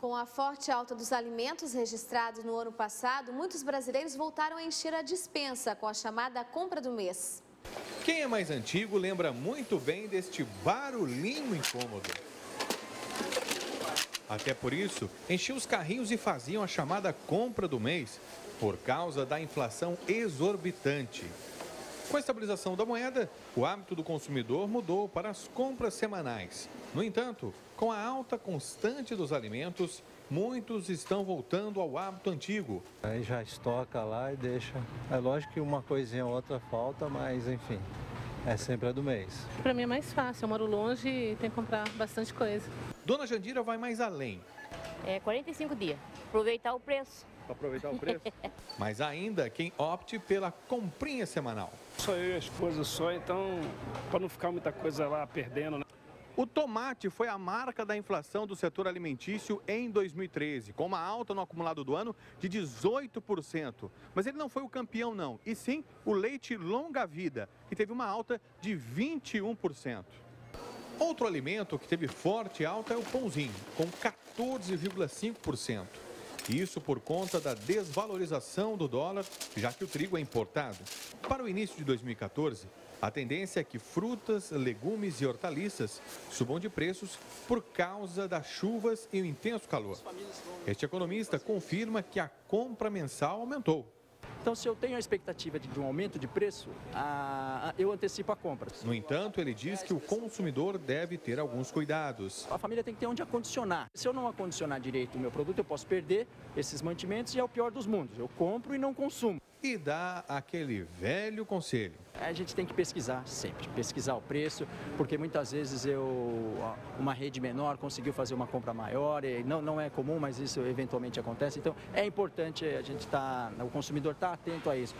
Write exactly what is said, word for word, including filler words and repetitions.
Com a forte alta dos alimentos registrados no ano passado, muitos brasileiros voltaram a encher a despensa com a chamada compra do mês. Quem é mais antigo lembra muito bem deste barulhinho incômodo. Até por isso, enchiam os carrinhos e faziam a chamada compra do mês, por causa da inflação exorbitante. Com a estabilização da moeda, o hábito do consumidor mudou para as compras semanais. No entanto, com a alta constante dos alimentos, muitos estão voltando ao hábito antigo. Aí já estoca lá e deixa. É lógico que uma coisinha ou outra falta, mas enfim, é sempre a do mês. Para mim é mais fácil, eu moro longe e tenho que comprar bastante coisa. Dona Jandira vai mais além. É quarenta e cinco dias, aproveitar o preço. aproveitar o preço. Mas ainda quem opte pela comprinha semanal. Só eu e a esposa só, então, para não ficar muita coisa lá perdendo, né? O tomate foi a marca da inflação do setor alimentício em dois mil e treze, com uma alta no acumulado do ano de dezoito por cento. Mas ele não foi o campeão, não. E sim, o leite longa-vida, que teve uma alta de vinte e um por cento. Outro alimento que teve forte alta é o pãozinho, com quatorze vírgula cinco por cento. Isso por conta da desvalorização do dólar, já que o trigo é importado. Para o início de dois mil e quatorze, a tendência é que frutas, legumes e hortaliças subam de preços por causa das chuvas e o intenso calor. Este economista confirma que a compra mensal aumentou. Então, se eu tenho a expectativa de um aumento de preço, a, a, eu antecipo a compra. No entanto, ele diz que o consumidor deve ter alguns cuidados. A família tem que ter onde acondicionar. Se eu não acondicionar direito o meu produto, eu posso perder esses mantimentos e é o pior dos mundos. Eu compro e não consumo. E dá aquele velho conselho. A gente tem que pesquisar sempre, pesquisar o preço, porque muitas vezes eu, uma rede menor conseguiu fazer uma compra maior, e não, não é comum, mas isso eventualmente acontece. Então é importante a gente estar, o consumidor estar atento a isso.